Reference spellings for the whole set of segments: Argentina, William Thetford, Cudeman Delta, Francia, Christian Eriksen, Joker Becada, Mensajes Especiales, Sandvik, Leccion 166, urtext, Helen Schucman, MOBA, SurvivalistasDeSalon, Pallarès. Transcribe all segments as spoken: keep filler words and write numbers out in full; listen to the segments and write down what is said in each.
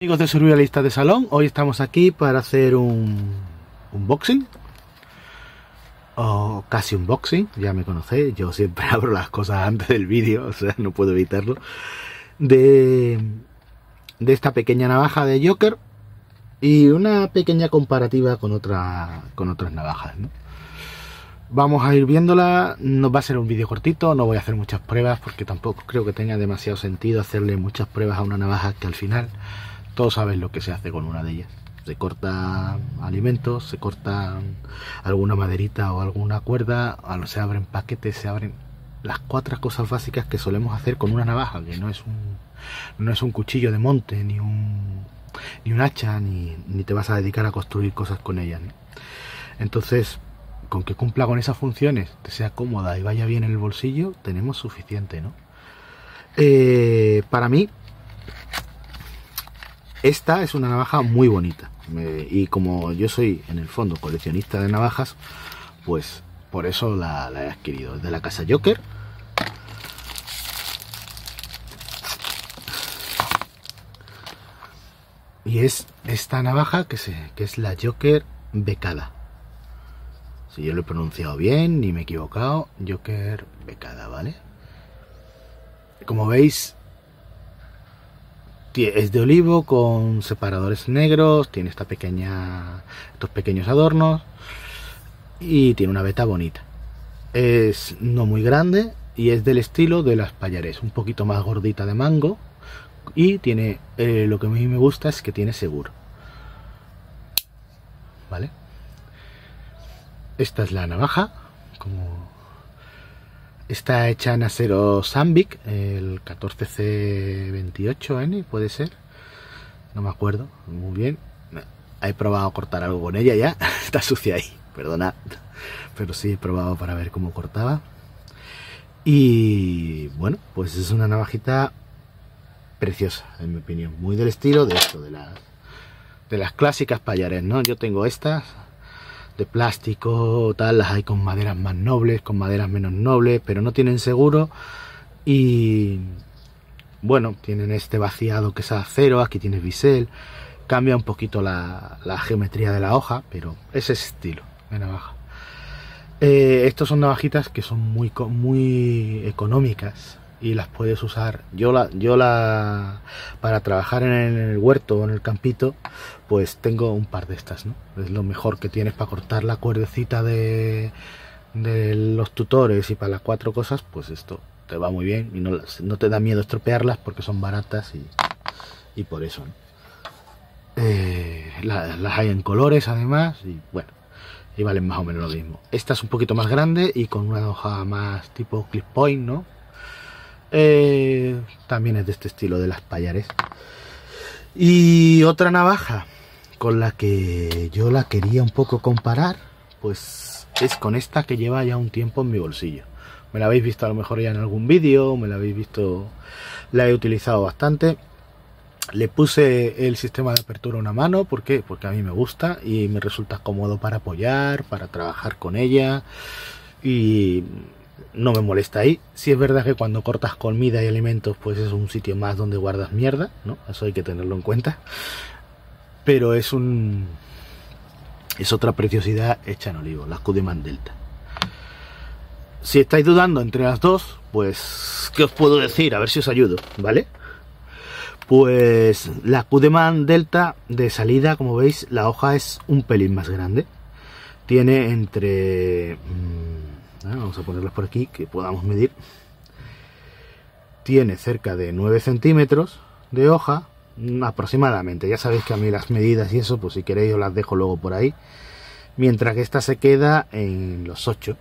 Amigos de Survivalistas de Salón, hoy estamos aquí para hacer un unboxing o casi unboxing, ya me conocéis, yo siempre abro las cosas antes del vídeo, o sea, no puedo evitarlo, de, de esta pequeña navaja de Joker y una pequeña comparativa con, otra, con otras navajas, ¿no? Vamos a ir viéndola, nos va a ser un vídeo cortito, no voy a hacer muchas pruebas porque tampoco creo que tenga demasiado sentido hacerle muchas pruebas a una navaja que al final... Todos saben lo que se hace con una de ellas. Se cortan alimentos, se cortan alguna maderita o alguna cuerda, se abren paquetes, se abren las cuatro cosas básicas que solemos hacer con una navaja, que no es un, no es un cuchillo de monte, ni un, ni un hacha, ni, ni te vas a dedicar a construir cosas con ella, ¿no? Entonces, con que cumpla con esas funciones, te sea cómoda y vaya bien en el bolsillo, tenemos suficiente, ¿no? Eh, para mí... Esta es una navaja muy bonita me, y como yo soy en el fondo coleccionista de navajas, pues por eso la, la he adquirido. Es de la casa Joker. Y es esta navaja que, se, que es la Joker Becada. Si yo lo he pronunciado bien, ni me he equivocado, Joker Becada, ¿vale? Como veis... Es de olivo con separadores negros, tiene esta pequeña, estos pequeños adornos y tiene una veta bonita. Es no muy grande y es del estilo de las Pallarès, un poquito más gordita de mango y tiene eh, lo que a mí me gusta es que tiene seguro, ¿vale? Esta es la navaja, como está hecha en acero Sandvik, el catorce C veintiocho N, puede ser, no me acuerdo muy bien. He probado a cortar algo con ella ya, está sucia ahí, perdona, pero sí he probado para ver cómo cortaba. Y bueno, pues es una navajita preciosa, en mi opinión, muy del estilo de esto, de las, de las clásicas Pallarès, ¿no? Yo tengo estas... de plástico, tal, las hay con maderas más nobles, con maderas menos nobles, pero no tienen seguro y bueno, tienen este vaciado que es acero, aquí tienes bisel, cambia un poquito la, la geometría de la hoja, pero ese es estilo de navaja. Eh, estos son navajitas que son muy, muy económicas y las puedes usar, yo la, yo la para trabajar en el huerto o en el campito, pues tengo un par de estas, ¿no? Es lo mejor que tienes para cortar la cuerdecita de, de los tutores y para las cuatro cosas, pues esto te va muy bien y no, no te da miedo estropearlas porque son baratas y, y por eso, ¿no? eh, la, las hay en colores además y bueno, y valen más o menos lo mismo. Esta es un poquito más grande y con una hoja más tipo clip point, ¿no? Eh, también es de este estilo de las Pallarès. Y otra navaja con la que yo la quería un poco comparar, pues es con esta que lleva ya un tiempo en mi bolsillo. Me la habéis visto a lo mejor ya en algún vídeo, me la habéis visto, la he utilizado bastante. Le puse el sistema de apertura a una mano, ¿por qué? Porque a mí me gusta y me resulta cómodo para apoyar, para trabajar con ella y... no me molesta ahí. Sí es verdad que cuando cortas comida y alimentos, pues es un sitio más donde guardas mierda, ¿no? Eso hay que tenerlo en cuenta. Pero es un... es otra preciosidad hecha en olivo, la Cudeman Delta. Si estáis dudando entre las dos, pues... ¿qué os puedo decir? A ver si os ayudo, ¿vale? Pues la Cudeman Delta de salida, como veis, la hoja es un pelín más grande. Tiene entre... vamos a ponerlas por aquí que podamos medir, tiene cerca de nueve centímetros de hoja aproximadamente. Ya sabéis que a mí las medidas y eso, pues si queréis os las dejo luego por ahí, mientras que esta se queda en los ocho,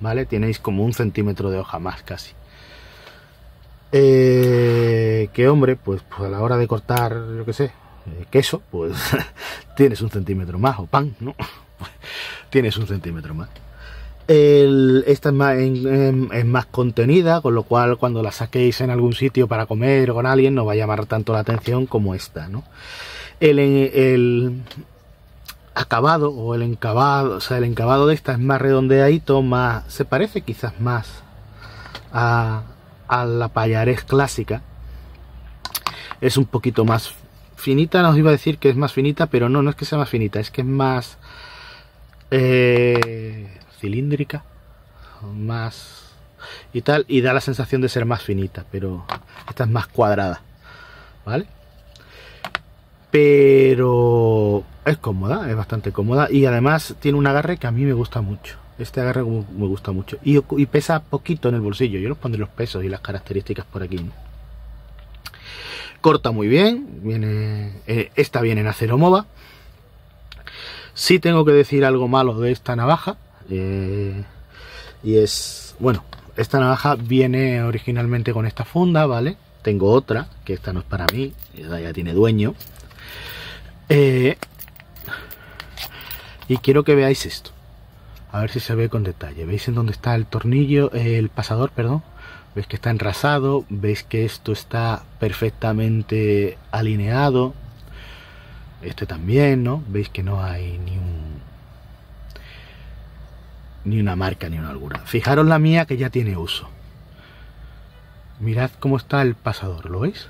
¿vale? Tenéis como un centímetro de hoja más casi. Eh, que hombre, pues, pues a la hora de cortar, yo que sé, queso, pues tienes un centímetro más, o pan, ¿no? Tienes un centímetro más. El, esta es más, en, es más contenida, con lo cual cuando la saquéis en algún sitio para comer o con alguien no va a llamar tanto la atención como esta, ¿no? El, el acabado o el encabado, o sea, el encabado de esta es más redondeadito, más, se parece quizás más a, a la Pallarès clásica. Es un poquito más finita, no os iba a decir que es más finita, pero no, no es que sea más finita, es que es más... Eh, cilíndrica más y tal, y da la sensación de ser más finita, pero esta es más cuadrada, ¿vale? Pero es cómoda, es bastante cómoda, y además tiene un agarre que a mí me gusta mucho. Este agarre me gusta mucho y, y pesa poquito en el bolsillo. Yo los pondré los pesos y las características por aquí, ¿no? Corta muy bien, viene, eh, esta viene en acero MOBA. Sí tengo que decir algo malo de esta navaja. Eh, y es, bueno, esta navaja viene originalmente con esta funda, ¿vale? Tengo otra, que esta no es para mí, ya tiene dueño. Eh, y quiero que veáis esto, a ver si se ve con detalle. ¿Veis en dónde está el tornillo, eh, el pasador, perdón? ¿Veis que está enrasado? ¿Veis que esto está perfectamente alineado? Este también, ¿no? Veis que no hay ni un... ni una marca, ni una holgura. Fijaros la mía, que ya tiene uso. Mirad cómo está el pasador, ¿lo veis?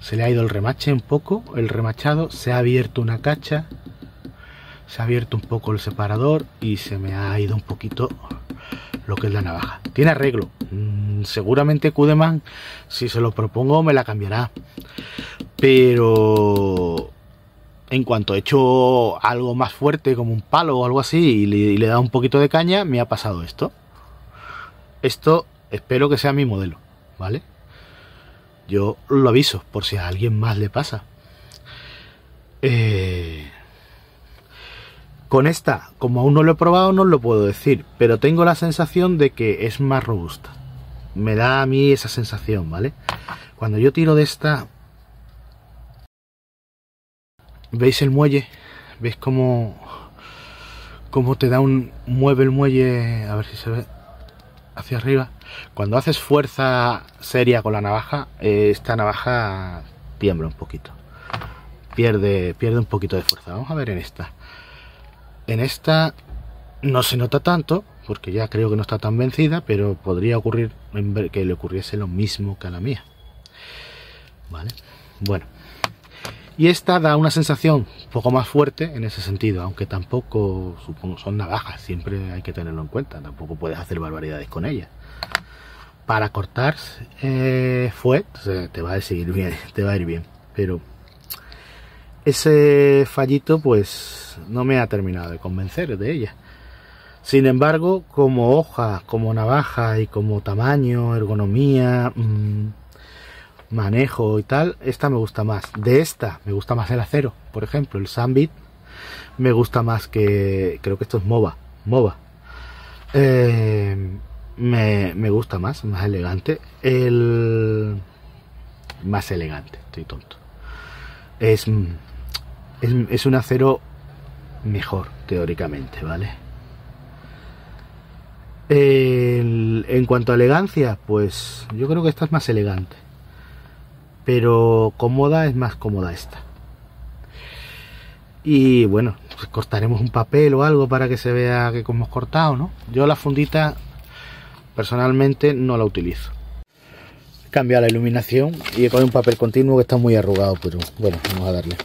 Se le ha ido el remache un poco, el remachado, se ha abierto una cacha, se ha abierto un poco el separador y se me ha ido un poquito lo que es la navaja. Tiene arreglo. Mm, seguramente Cudeman, si se lo propongo, me la cambiará. Pero... en cuanto he hecho algo más fuerte, como un palo o algo así, y le, y le he dado un poquito de caña, me ha pasado esto. Esto espero que sea mi modelo, ¿vale? Yo lo aviso, por si a alguien más le pasa. Eh, con esta, como aún no lo he probado, no os lo puedo decir, pero tengo la sensación de que es más robusta. Me da a mí esa sensación, ¿vale? Cuando yo tiro de esta... ¿Veis el muelle? ¿Veis cómo, cómo te da un... mueve el muelle? A ver si se ve hacia arriba. Cuando haces fuerza seria con la navaja, eh, esta navaja tiembla un poquito. Pierde, pierde un poquito de fuerza. Vamos a ver en esta. En esta no se nota tanto, porque ya creo que no está tan vencida, pero podría ocurrir que le ocurriese lo mismo que a la mía. ¿Vale? Bueno. Y esta da una sensación un poco más fuerte en ese sentido, aunque tampoco, supongo, son navajas, siempre hay que tenerlo en cuenta, tampoco puedes hacer barbaridades con ellas. Para cortar eh, fue, te va a seguir bien, te va a ir bien, pero ese fallito pues no me ha terminado de convencer de ella. Sin embargo, como hoja, como navaja y como tamaño, ergonomía... Mmm, manejo y tal, esta me gusta más. De esta me gusta más el acero, por ejemplo el Sandvik me gusta más que, creo que esto es MOBA, MOBA. Eh, me, me gusta más, más elegante, el más elegante, estoy tonto, es, es, es un acero mejor teóricamente, ¿vale? El, en cuanto a elegancia, pues yo creo que esta es más elegante. Pero cómoda, es más cómoda esta. Y bueno, pues cortaremos un papel o algo para que se vea que hemos cortado, ¿no? Yo la fundita personalmente no la utilizo. He cambiado la iluminación y he cogido un papel continuo que está muy arrugado, pero bueno, vamos a darle.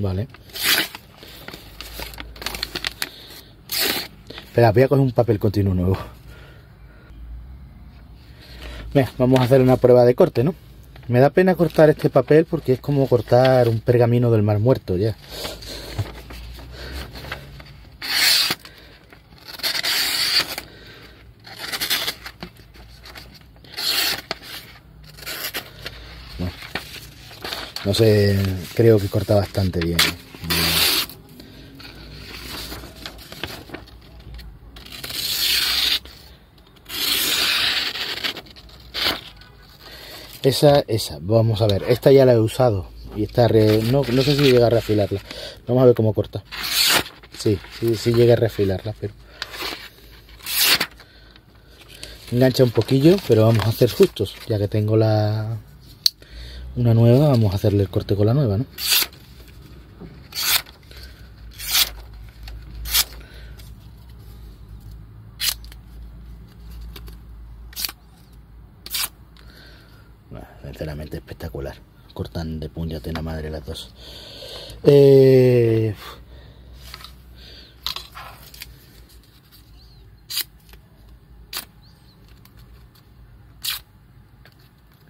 Vale. Espera, voy a coger un papel continuo nuevo. Venga, vamos a hacer una prueba de corte, ¿no? Me da pena cortar este papel porque es como cortar un pergamino del Mar Muerto ya. No, no sé, creo que corta bastante bien, ¿eh? Esa, esa, vamos a ver, esta ya la he usado y está re... no, no sé si llega a reafilarla. Vamos a ver cómo corta. Sí, sí, sí llega a reafilarla, pero engancha un poquillo, pero vamos a hacer justos, ya que tengo la una nueva, vamos a hacerle el corte con la nueva, ¿no? Sinceramente espectacular, cortan de puñetera madre las dos. Eh...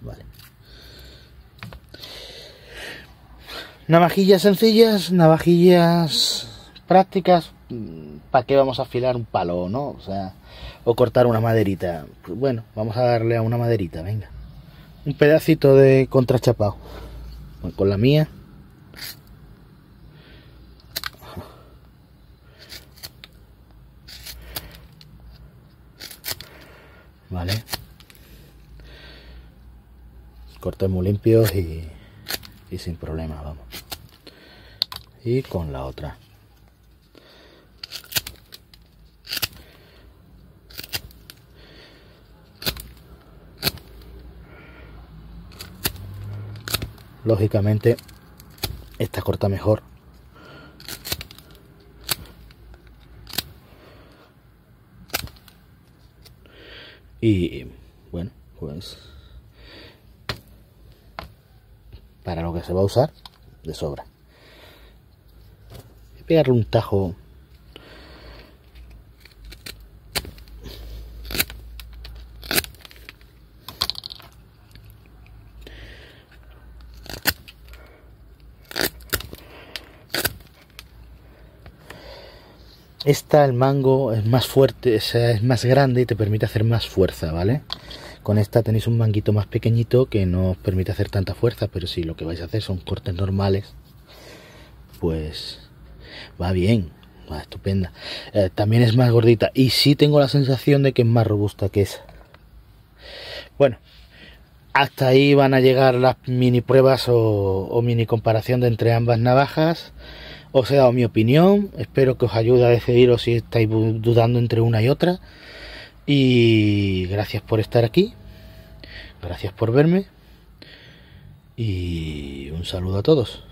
Vale, navajillas sencillas, navajillas prácticas. ¿Para qué vamos a afilar un palo, no? O sea, o cortar una maderita. Pues bueno, vamos a darle a una maderita, venga. Un pedacito de contrachapado con la mía. Vale, cortes muy limpios y, y sin problemas, vamos. Y con la otra. Lógicamente, esta corta mejor. Y bueno, pues para lo que se va a usar, de sobra. Voy a pegarle un tajo. Esta, el mango es más fuerte, es más grande y te permite hacer más fuerza, ¿vale? Con esta tenéis un manguito más pequeñito que no os permite hacer tanta fuerza, pero si lo que vais a hacer son cortes normales, pues va bien, va estupenda. Eh, también es más gordita y sí tengo la sensación de que es más robusta que esa. Bueno, hasta ahí van a llegar las mini pruebas o, o mini comparación de entre ambas navajas. Os he dado mi opinión, espero que os ayude a decidiros si estáis dudando entre una y otra. Y gracias por estar aquí, gracias por verme y un saludo a todos.